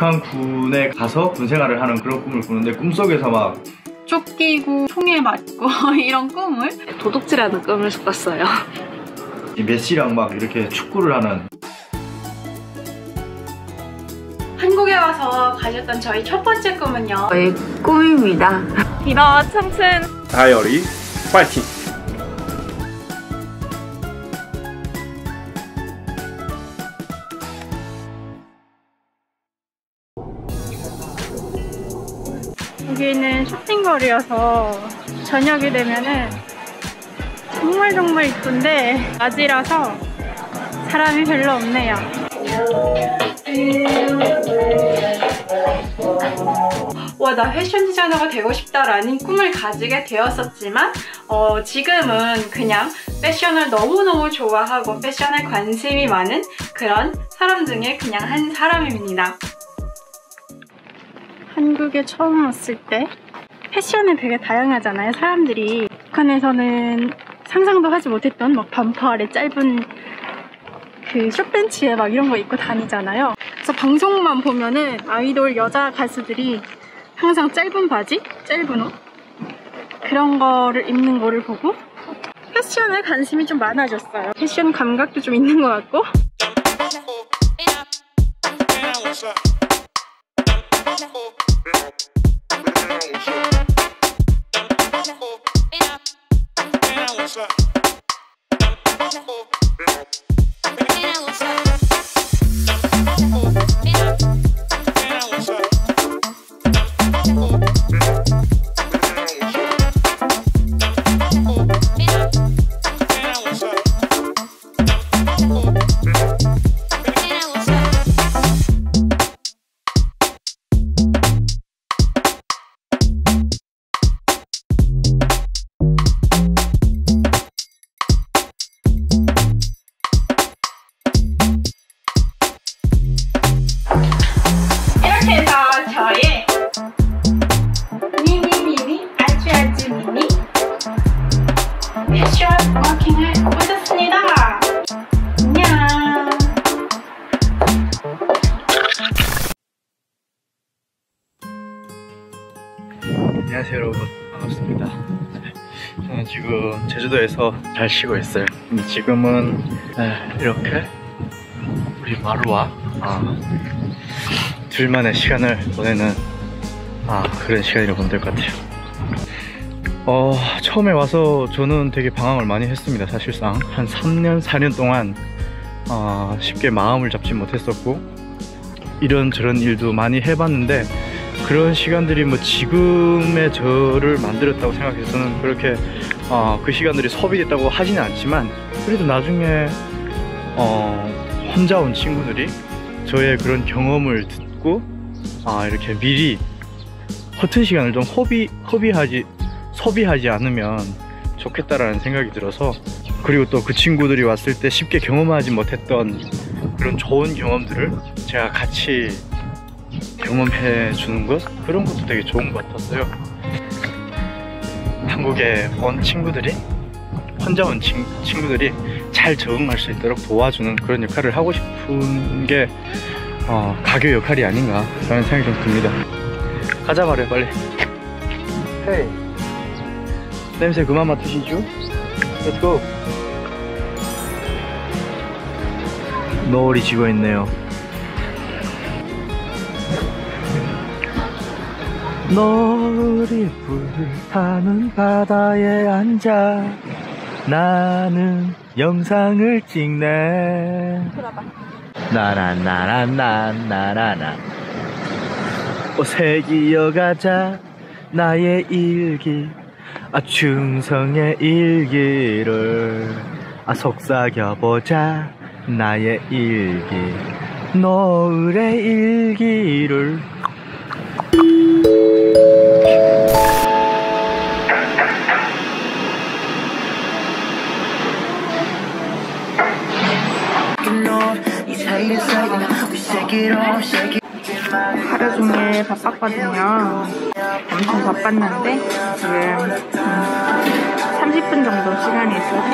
북한 군에 가서 군 생활을 하는 그런 꿈을 꾸는데 꿈속에서 막 쫓기고 총에 맞고 이런 꿈을? 도둑질하는 꿈을 꿨어요. 이 메시랑 막 이렇게 축구를 하는. 한국에 와서 가졌던 저희 첫 번째 꿈은요, 저의 꿈입니다. 비너 청춘 다이어리 파이팅! 여기는 쇼핑거리여서 저녁이 되면은 정말 이쁜데 낮이라서 사람이 별로 없네요. 와, 나 패션 디자이너가 되고 싶다라는 꿈을 가지게 되었었지만 지금은 그냥 패션을 너무너무 좋아하고 패션에 관심이 많은 그런 사람 중에 그냥 한 사람입니다. 한국에 처음 왔을 때 패션은 되게 다양하잖아요. 사람들이 북한에서는 상상도 하지 못했던 막 반팔 아래 짧은 그 숏벤츠에 막 이런 거 입고 다니잖아요. 그래서 방송만 보면은 아이돌 여자 가수들이 항상 짧은 바지, 짧은 옷 그런 거를 입는 거를 보고 패션에 관심이 좀 많아졌어요. 패션 감각도 좀 있는 것 같고. 워킹을 오셨습니다. 안녕. 안녕하세요 여러분, 반갑습니다. 저는 지금 제주도에서 잘 쉬고 있어요. 근데 지금은 이렇게 우리 마루와 둘만의 시간을 보내는 그런 시간이라고 보면 될 것 같아요. 처음에 와서 저는 되게 방황을 많이 했습니다. 사실상 한 3년 4년 동안 쉽게 마음을 잡지 못했었고 이런저런 일도 많이 해봤는데 그런 시간들이 뭐 지금의 저를 만들었다고 생각해서 저는 그렇게 그 시간들이 소비됐다고 하지는 않지만 그래도 나중에 혼자 온 친구들이 저의 그런 경험을 듣고 이렇게 미리 허튼 시간을 좀 소비하지 않으면 좋겠다라는 생각이 들어서, 그리고 또 그 친구들이 왔을 때 쉽게 경험하지 못했던 그런 좋은 경험들을 제가 같이 경험해 주는 것, 그런 것도 되게 좋은 것 같았어요. 한국에 온 친구들이, 혼자 온 친구들이 잘 적응할 수 있도록 도와주는 그런 역할을 하고 싶은 게 가교 역할이 아닌가라는 생각이 좀 듭니다. 가자 말해 빨리. 헤이. 냄새 그만 맡으시죠? Let's go! 노을이 지고 있네요. 노을이 불타는 바다에 앉아 나는 영상을 찍네. 나라나라나나나나 오색 이어가자 나의 일기 충성의 일기를 속삭여보자 나의 일기 노을의 일기를. 하루 종일 바빴거든요. 엄청 바빴는데 지금 30분 정도 시간이 있어서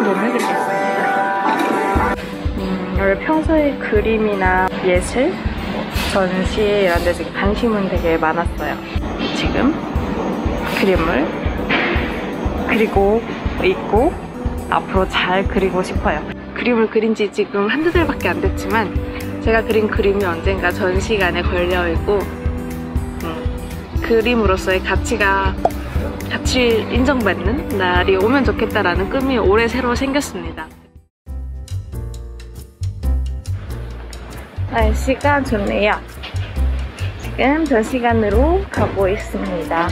너무 해드리겠습니다. 원래 평소에 그림이나 예술 전시회 이런 데 지금 관심은 되게 많았어요. 지금 그림을 그리고 있고 앞으로 잘 그리고 싶어요. 그림을 그린 지 지금 한두 달밖에 안 됐지만 제가 그린 그림이 언젠가 전시관에 걸려있고 그림으로서의 가치 인정받는 날이 오면 좋겠다라는 꿈이 올해 새로 생겼습니다. 날씨가 좋네요. 지금 전시관으로 가고 있습니다.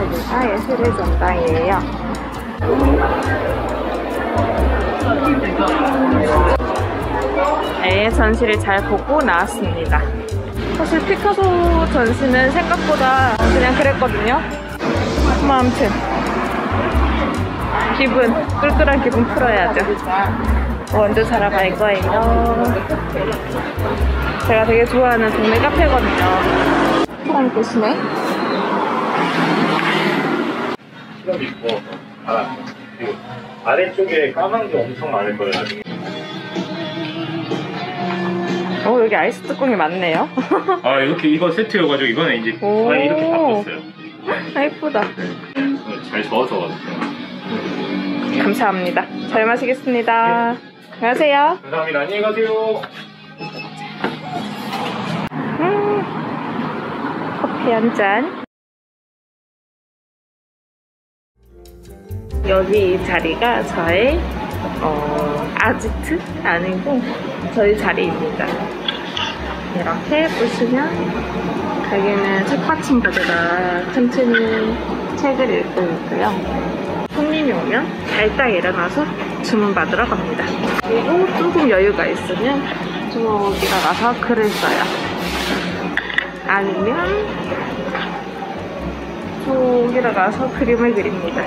여기가 예술의 전당이에요. 네, 전시를 잘 보고 나왔습니다. 사실 피카소 전시는 생각보다 그냥 그랬거든요. 아무튼 꿀꿀한 기분 풀어야죠. 원두 사러 갈 거예요. 제가 되게 좋아하는 동네 카페거든요. 사람 계시네? 시럽이 있고, 그리고 아래쪽에 까만 게 엄청 많을 거예요. 오, 여기 아이스 뚜껑이 많네요. 아, 이렇게 이거 세트여가지고 이거는 이제 아예 이렇게 바꿨어요. 아, 예쁘다. 잘 저어서 왔어요. 감사합니다. 잘 마시겠습니다. 네. 안녕하세요. 감사합니다. 안녕히 가세요. 커피 한 잔. 여기 이 자리가 저의 아지트? 아니고 저희 자리입니다. 이렇게 보시면 가게는 책받침보다가 천천히 책을 읽고 있고요. 손님이 오면 발딱 일어나서 주문받으러 갑니다. 그리고 조금 여유가 있으면 저기다 가서 글을 써요. 아니면 저기다 가서 그림을 그립니다.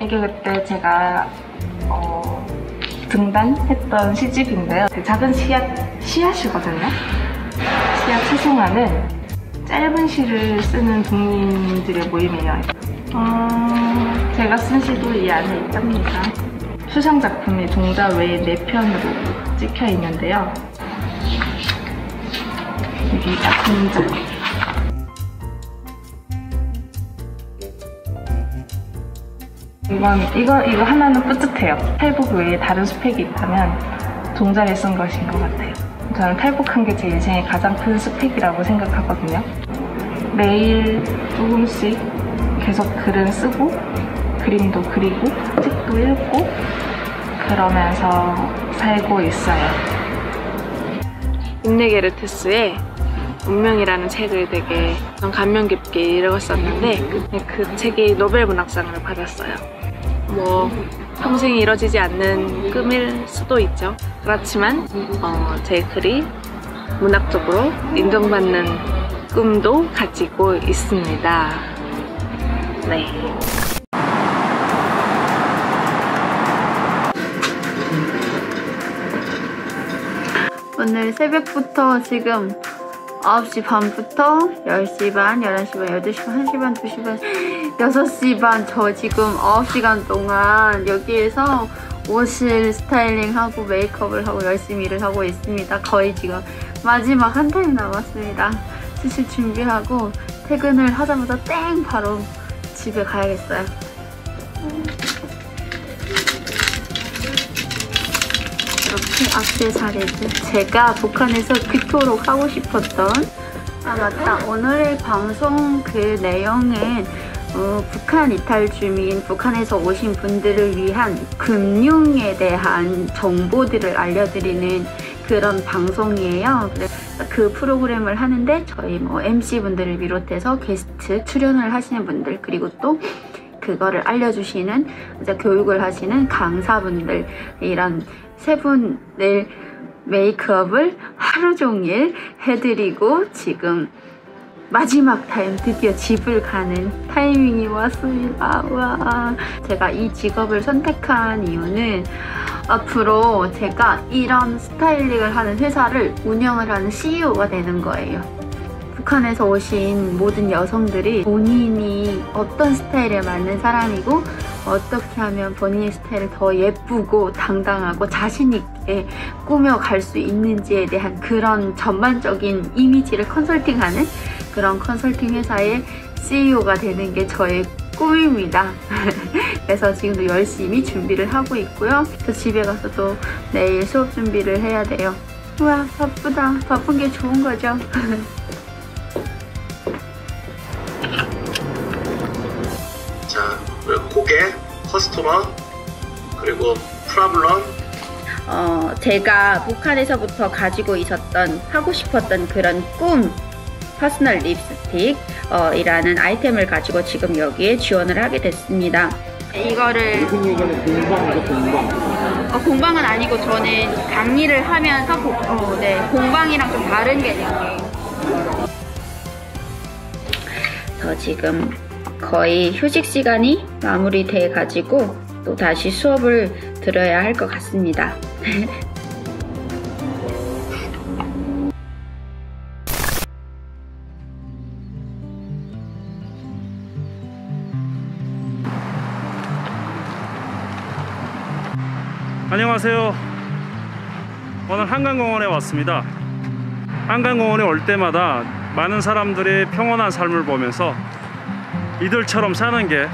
이게 그때 제가 등단했던 시집인데요. 작은 씨앗이거든요. 씨앗 수송하는 짧은 시를 쓰는 독립인들의 모임이에요. 제가 쓴 시도 이 안에 있답니다. 수상작품이 동자 외에 4편으로 찍혀 있는데요. 여기가 동자. 이거 하나는 뿌듯해요. 탈북 외에 다른 스펙이 있다면 동자를 쓴 것인 것 같아요. 저는 탈북한 게 제 인생의 가장 큰 스펙이라고 생각하거든요. 매일 조금씩 계속 글은 쓰고 그림도 그리고 책도 읽고 그러면서 살고 있어요. 인네 게르테스의 운명이라는 책을 되게 감명 깊게 읽었었는데 그 책이 노벨 문학상을 받았어요. 뭐 평생 이뤄지지 않는 꿈일 수도 있죠. 그렇지만 제 글이 문학적으로 인정받는 꿈도 가지고 있습니다. 네. 오늘 새벽부터 지금 9시 반부터 10시 반, 11시 반, 12시 반, 1시 반, 2시 반, 6시 반 저 지금 9시간 동안 여기에서 옷을 스타일링하고 메이크업을 하고 열심히 일을 하고 있습니다. 거의 지금 마지막 한 타임 남았습니다. 슬슬 준비하고 퇴근을 하자마자 땡! 바로 집에 가야겠어요. 이렇게 액세서리들. 제가 북한에서 그토록 하고 싶었던 맞다. 오늘의 방송 그 내용은 북한 이탈 주민, 북한에서 오신 분들을 위한 금융에 대한 정보들을 알려드리는 그런 방송이에요. 그 프로그램을 하는데 저희 MC분들을 비롯해서 게스트 출연을 하시는 분들 그리고 또 그거를 알려주시는 이제 교육을 하시는 강사분들 이런 세 분을 메이크업을 하루 종일 해드리고 지금 마지막 타임 드디어 집을 가는 타이밍이 왔습니다. 와, 제가 이 직업을 선택한 이유는 앞으로 제가 이런 스타일링을 하는 회사를 운영을 하는 CEO가 되는 거예요. 북한에서 오신 모든 여성들이 본인이 어떤 스타일에 맞는 사람이고 어떻게 하면 본인의 스타일을 더 예쁘고 당당하고 자신있게 꾸며갈 수 있는지에 대한 그런 전반적인 이미지를 컨설팅하는 그런 컨설팅 회사의 CEO가 되는 게 저의 꿈입니다. 그래서 지금도 열심히 준비를 하고 있고요. 저 집에 가서 또 내일 수업 준비를 해야 돼요. 우와, 바쁘다. 바쁜 게 좋은 거죠. 자, 고객, 커스터머, 그리고 프라블럼. 제가 북한에서부터 가지고 있었던, 하고 싶었던 그런 꿈, 퍼스널 립스틱 이라는 아이템을 가지고 지금 여기에 지원을 하게 됐습니다. 이거를 공방은 아니고 저는 강의를 하면서 공방이랑 좀 다른 개념이에요. 저 지금 거의 휴식 시간이 마무리돼 가지고 또 다시 수업을 들어야 할 것 같습니다. 안녕하세요. 오늘 한강공원에 왔습니다. 한강공원에 올 때마다 많은 사람들의 평온한 삶을 보면서 이들처럼 사는 게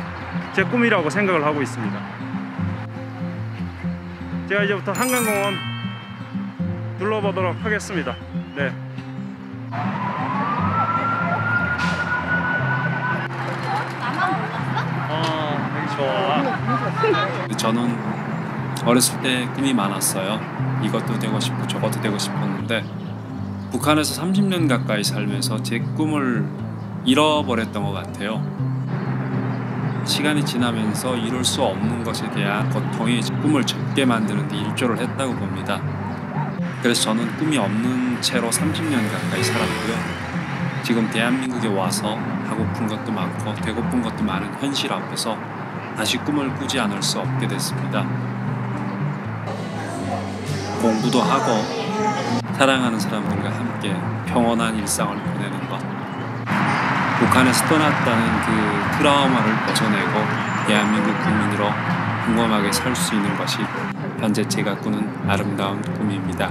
제 꿈이라고 생각을 하고 있습니다. 제가 이제부터 한강공원 둘러보도록 하겠습니다. 네. 되게 좋아. 저는 어렸을 때 꿈이 많았어요. 이것도 되고 싶고 저것도 되고 싶었는데 북한에서 30년 가까이 살면서 제 꿈을 잃어버렸던 것 같아요. 시간이 지나면서 이룰 수 없는 것에 대한 고통이 꿈을 적게 만드는 데 일조를 했다고 봅니다. 그래서 저는 꿈이 없는 채로 30년 가까이 살았고요. 지금 대한민국에 와서 하고픈 것도 많고 되고픈 것도 많은 현실 앞에서 다시 꿈을 꾸지 않을 수 없게 됐습니다. 공부도 하고 사랑하는 사람들과 함께 평온한 일상을 보내는 것, 북한에서 떠났다는 그 트라우마를 벗어내고 대한민국 국민으로 평범하게 살 수 있는 것이 현재 제가 꾸는 아름다운 꿈입니다.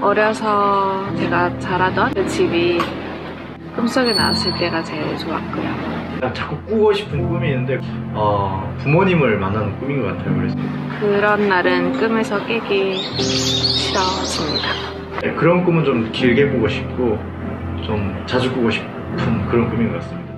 어려서 제가 자라던 그 집이 꿈속에 나왔을 때가 제일 좋았고요. 자꾸 꾸고 싶은 꿈이 있는데 부모님을 만나는 꿈인 것 같아요. 그래서 그런 날은 꿈에서 깨기 싫어집니다. 네, 그런 꿈은 좀 길게 꾸고 싶고 좀 자주 꾸고 싶은 그런 꿈인 것 같습니다.